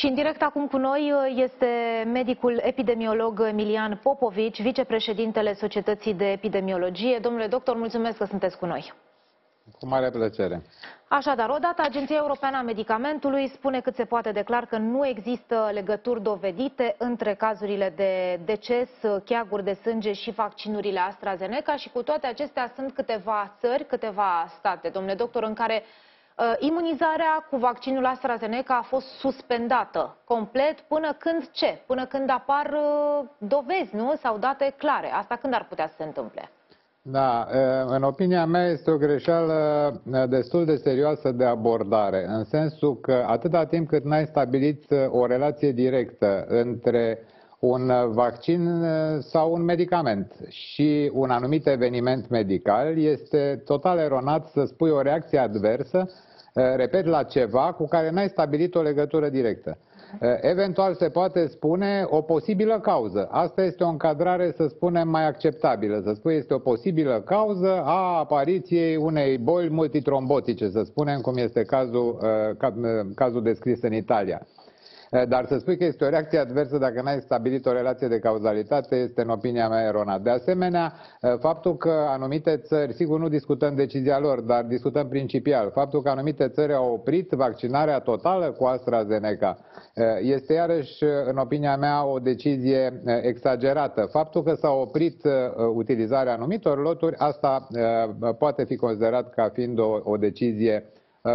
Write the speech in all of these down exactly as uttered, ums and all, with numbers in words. Și în direct acum cu noi este medicul epidemiolog Emilian Popovici, vicepreședintele Societății de Epidemiologie. Domnule doctor, mulțumesc că sunteți cu noi. Cu mare plăcere. Așadar, odată, Agenția Europeană a Medicamentului spune cât se poate de clar că nu există legături dovedite între cazurile de deces, cheaguri de sânge și vaccinurile AstraZeneca și cu toate acestea sunt câteva țări, câteva state, domnule doctor, în care uh, imunizarea cu vaccinul AstraZeneca a fost suspendată complet până când ce? Până când apar uh, dovezi, nu? Sau date clare. Asta când ar putea să se întâmple? Da, în opinia mea este o greșeală destul de serioasă de abordare, în sensul că atâta timp cât n-ai stabilit o relație directă între un vaccin sau un medicament și un anumit eveniment medical, este total eronat să spui o reacție adversă, repet, la ceva cu care n-ai stabilit o legătură directă. Eventual se poate spune o posibilă cauză. Asta este o încadrare, să spunem, mai acceptabilă. Să spui este o posibilă cauză a apariției unei boli multitrombotice, să spunem, cum este cazul, cazul descris în Italia. Dar să spui că este o reacție adversă dacă n-ai stabilit o relație de cauzalitate este, în opinia mea, eronat. De asemenea, faptul că anumite țări, sigur nu discutăm decizia lor, dar discutăm principial, faptul că anumite țări au oprit vaccinarea totală cu AstraZeneca este iarăși, în opinia mea, o decizie exagerată. Faptul că s-a oprit utilizarea anumitor loturi, asta poate fi considerat ca fiind o, o, decizie,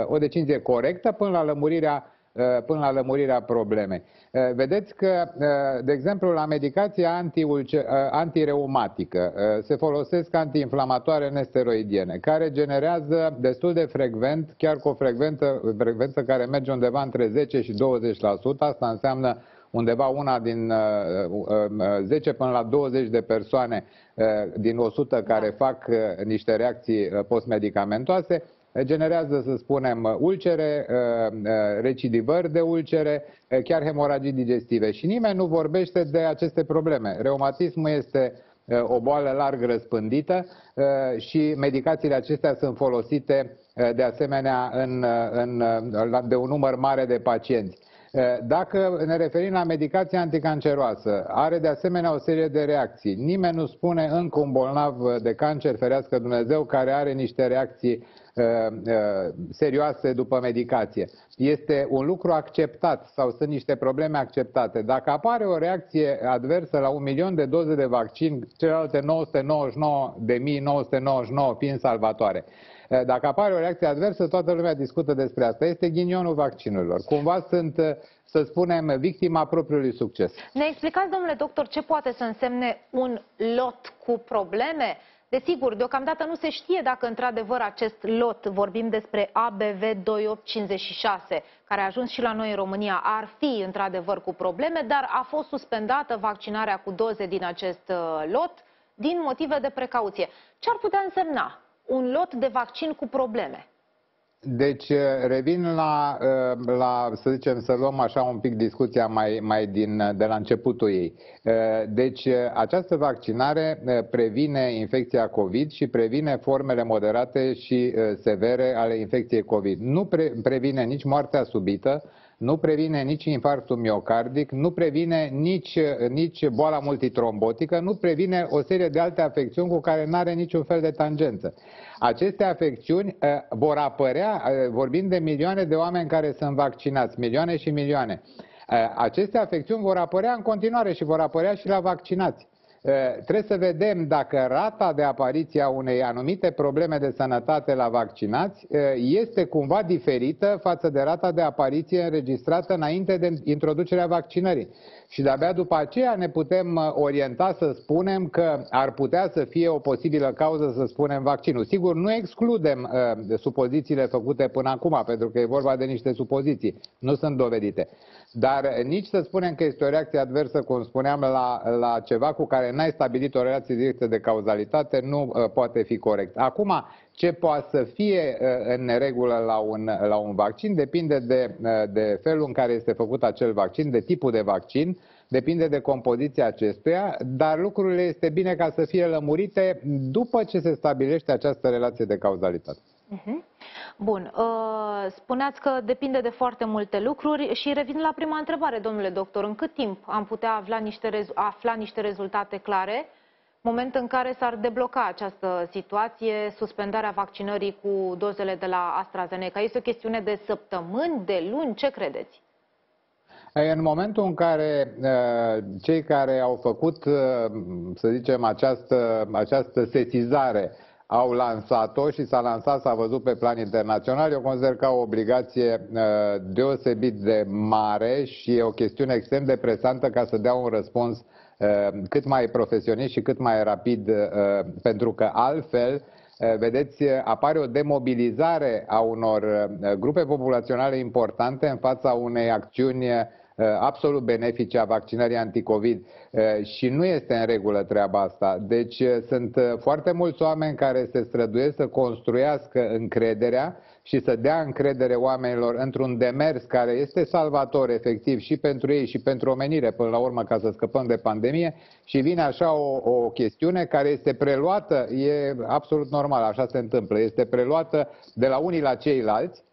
o decizie corectă până la lămurirea până la lămurirea problemei. Vedeți că, de exemplu, la medicația antireumatică se folosesc antiinflamatoare nesteroidiene, care generează destul de frecvent, chiar cu o frecvență, frecvență care merge undeva între zece și douăzeci la sută, asta înseamnă undeva una din zece până la douăzeci de persoane din o sută care fac niște reacții postmedicamentoase, generează, să spunem, ulcere, recidivări de ulcere, chiar hemoragii digestive. Și nimeni nu vorbește de aceste probleme. Reumatismul este o boală larg răspândită și medicațiile acestea sunt folosite de asemenea în, în, de un număr mare de pacienți. Dacă ne referim la medicația anticanceroasă, are de asemenea o serie de reacții. Nimeni nu spune încă un bolnav de cancer, ferească Dumnezeu, care are niște reacții serioase după medicație. Este un lucru acceptat sau sunt niște probleme acceptate. Dacă apare o reacție adversă la un milion de doze de vaccin, celelalte nouă sute nouăzeci și nouă de mii nouă sute nouăzeci și nouă fiind salvatoare. Dacă apare o reacție adversă, toată lumea discută despre asta. Este ghinionul vaccinurilor. Cumva sunt, să spunem, victima propriului succes. Ne explicați, domnule doctor, ce poate să însemne un lot cu probleme? Desigur, deocamdată nu se știe dacă într-adevăr acest lot, vorbim despre A B V douăzeci și opt cincizeci și șase, care a ajuns și la noi în România, ar fi într-adevăr cu probleme, dar a fost suspendată vaccinarea cu doze din acest lot din motive de precauție. Ce ar putea însemna un lot de vaccin cu probleme? Deci revin la, la, să zicem, să luăm așa un pic discuția mai, mai din, de la începutul ei. Deci această vaccinare previne infecția COVID și previne formele moderate și severe ale infecției COVID. Nu pre, previne nici moartea subită, nu previne nici infarctul miocardic, nu previne nici, nici boala multitrombotică, nu previne o serie de alte afecțiuni cu care nu are niciun fel de tangență. Aceste afecțiuni uh, vor apărea, uh, vorbim de milioane de oameni care sunt vaccinați, milioane și milioane. Uh, aceste afecțiuni vor apărea în continuare și vor apărea și la vaccinați. Trebuie să vedem dacă rata de apariție a unei anumite probleme de sănătate la vaccinați este cumva diferită față de rata de apariție înregistrată înainte de introducerea vaccinării. Și de-abia după aceea ne putem orienta să spunem că ar putea să fie o posibilă cauză, să spunem, vaccinul. Sigur, nu excludem uh, supozițiile făcute până acum, pentru că e vorba de niște supoziții, nu sunt dovedite. Dar nici să spunem că este o reacție adversă, cum spuneam, la, la ceva cu care n-ai stabilit o relație directă de cauzalitate, nu uh, poate fi corect. Acum, ce poate să fie în neregulă la un, la un vaccin depinde de, de felul în care este făcut acel vaccin, de tipul de vaccin, depinde de compoziția acestuia, dar lucrurile este bine ca să fie lămurite după ce se stabilește această relație de cauzalitate. Bun. Spuneați că depinde de foarte multe lucruri și revin la prima întrebare, domnule doctor. În cât timp am putea afla niște, afla niște rezultate clare, moment în care s-ar debloca această situație, suspendarea vaccinării cu dozele de la AstraZeneca? Este o chestiune de săptămâni, de luni? Ce credeți? În momentul în care cei care au făcut, să zicem, această, această sesizare au lansat-o și s-a lansat, s-a văzut pe plan internațional, eu consider că o obligație deosebit de mare și o chestiune extrem de presantă ca să dea un răspuns cât mai profesionist și cât mai rapid, pentru că altfel, vedeți, apare o demobilizare a unor grupe populaționale importante în fața unei acțiuni absolut benefice a vaccinării anticovid și nu este în regulă treaba asta. Deci sunt foarte mulți oameni care se străduiesc să construiască încrederea și să dea încredere oamenilor într-un demers care este salvator efectiv și pentru ei și pentru omenire până la urmă, ca să scăpăm de pandemie, și vine așa o, o chestiune care este preluată, e absolut normal, așa se întâmplă, este preluată de la unii la ceilalți,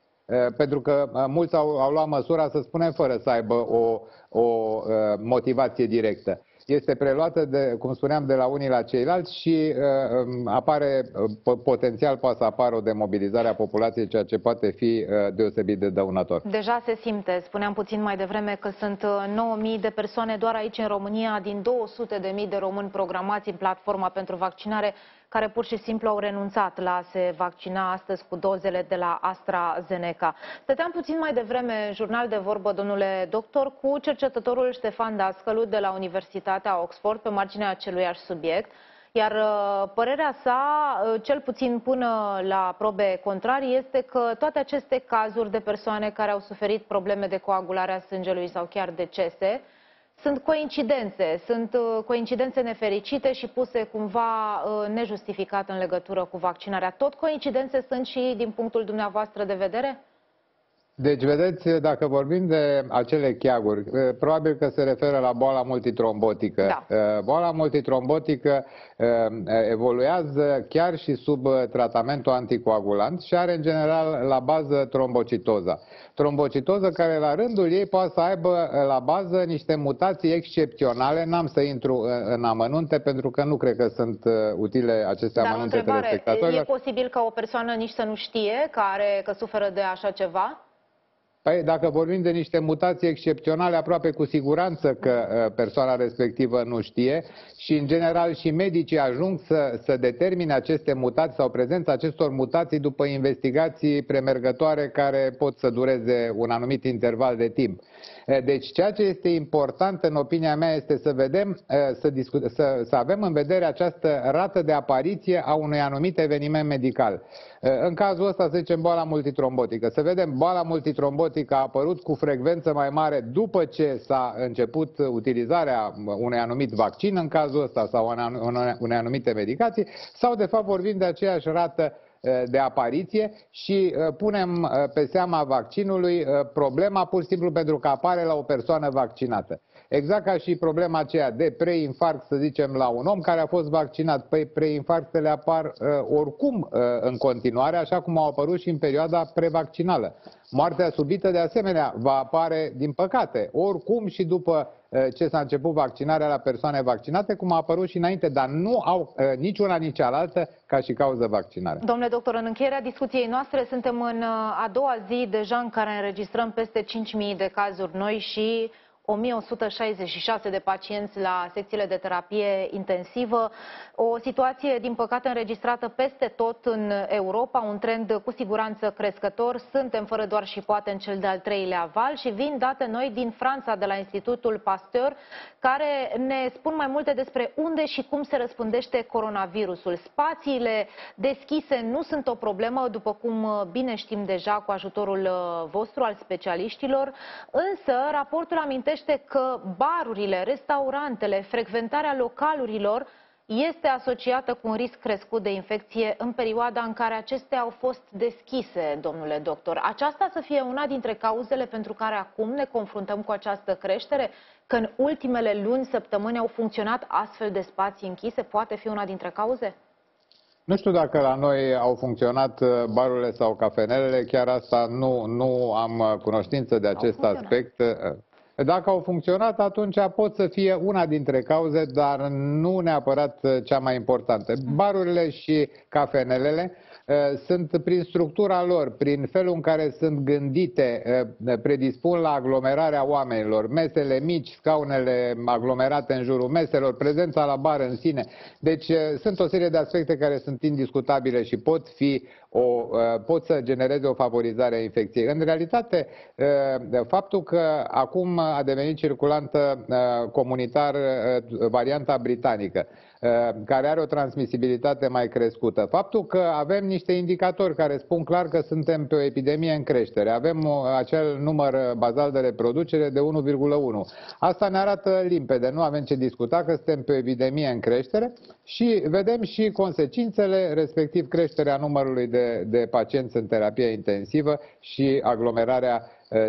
pentru că mulți au, au luat măsura, să spunem, fără să aibă o, o motivație directă. Este preluată, de, cum spuneam, de la unii la ceilalți și uh, apare, potențial poate să apară o demobilizare a populației, ceea ce poate fi uh, deosebit de dăunător. Deja se simte, spuneam puțin mai devreme, că sunt nouă mii de persoane doar aici în România, din două sute de mii de români programați în platforma pentru vaccinare, care pur și simplu au renunțat la a se vaccina astăzi cu dozele de la AstraZeneca. Stăteam puțin mai devreme în jurnal de vorbă, domnule doctor, cu cercetătorul Ștefan Dascălu de la Universitatea Oxford pe marginea aceluiași subiect, iar părerea sa, cel puțin până la probe contrarii, este că toate aceste cazuri de persoane care au suferit probleme de coagulare a sângelui sau chiar decese sunt coincidențe, sunt coincidențe nefericite și puse cumva nejustificat în legătură cu vaccinarea. Tot coincidențe sunt și din punctul dumneavoastră de vedere? Deci, vedeți, dacă vorbim de acele cheaguri, probabil că se referă la boala multitrombotică. Da. Boala multitrombotică evoluează chiar și sub tratamentul anticoagulant și are, în general, la bază trombocitoza. Trombocitoză care, la rândul ei, poate să aibă la bază niște mutații excepționale. N-am să intru în amănunte, pentru că nu cred că sunt utile aceste Dar amănunte telespectatorilor. E posibil ca o persoană nici să nu știe că, are, că suferă de așa ceva? Păi, dacă vorbim de niște mutații excepționale, aproape cu siguranță că persoana respectivă nu știe și, în general, și medicii ajung să, să determine aceste mutații sau prezența acestor mutații după investigații premergătoare care pot să dureze un anumit interval de timp. Deci, ceea ce este important, în opinia mea, este să vedem, să, discut, să, să avem în vedere această rată de apariție a unui anumit eveniment medical. În cazul ăsta, să zicem, boala multitrombotică. Să vedem, boala multitrombotică a apărut cu frecvență mai mare după ce s-a început utilizarea unui anumit vaccin, în cazul ăsta, sau unei anumite medicații, sau, de fapt, vorbim de aceeași rată de apariție și punem pe seama vaccinului problema pur și simplu pentru că apare la o persoană vaccinată. Exact ca și problema aceea de preinfarct, să zicem, la un om care a fost vaccinat. Păi preinfarctele apar oricum în continuare, așa cum au apărut și în perioada prevaccinală. Moartea subită, de asemenea, va apare, din păcate, oricum și după ce s-a început vaccinarea la persoane vaccinate, cum a apărut și înainte, dar nu au uh, niciuna nici cealaltă ca și cauză vaccinare. Domnule doctor, în încheierea discuției noastre, suntem în uh, a doua zi deja în care înregistrăm peste cinci mii de cazuri noi și o mie o sută șaizeci și șase de pacienți la secțiile de terapie intensivă. O situație, din păcate, înregistrată peste tot în Europa, un trend cu siguranță crescător. Suntem fără doar și poate în cel de-al treilea val și vin date noi din Franța, de la Institutul Pasteur, care ne spun mai multe despre unde și cum se răspândește coronavirusul. Spațiile deschise nu sunt o problemă, după cum bine știm deja cu ajutorul vostru, al specialiștilor, însă raportul amintește că barurile, restaurantele, frecventarea localurilor este asociată cu un risc crescut de infecție în perioada în care acestea au fost deschise, domnule doctor. Aceasta să fie una dintre cauzele pentru care acum ne confruntăm cu această creștere, că în ultimele luni, săptămâni au funcționat astfel de spații închise, poate fi una dintre cauze? Nu știu dacă la noi au funcționat barurile sau cafenelele, chiar asta nu, nu am cunoștință de acest aspect. Dacă au funcționat, atunci pot să fie una dintre cauze, dar nu neapărat cea mai importantă. Barurile și cafenelele sunt, prin structura lor, prin felul în care sunt gândite, predispun la aglomerarea oamenilor. Mesele mici, scaunele aglomerate în jurul meselor, prezența la bar în sine. Deci sunt o serie de aspecte care sunt indiscutabile și pot fi o, pot să genereze o favorizare a infecției. În realitate, faptul că acum a devenit circulantă comunitar varianta britanică, care are o transmisibilitate mai crescută. Faptul că avem niște indicatori care spun clar că suntem pe o epidemie în creștere. Avem acel număr bazal de reproducere de unu virgulă unu. Asta ne arată limpede. Nu avem ce discuta că suntem pe o epidemie în creștere și vedem și consecințele, respectiv creșterea numărului de, de pacienți în terapie intensivă și aglomerarea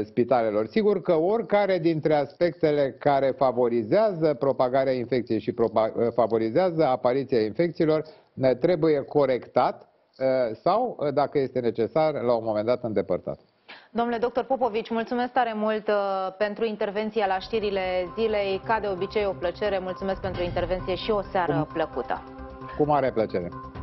spitalelor. Sigur că oricare dintre aspectele care favorizează propagarea infecției și favorizează apariția infecțiilor trebuie corectat sau, dacă este necesar, la un moment dat îndepărtat. Domnule doctor Popovici, mulțumesc tare mult pentru intervenția la știrile zilei. Ca de obicei, o plăcere. Mulțumesc pentru intervenție și o seară plăcută. Cu mare plăcere.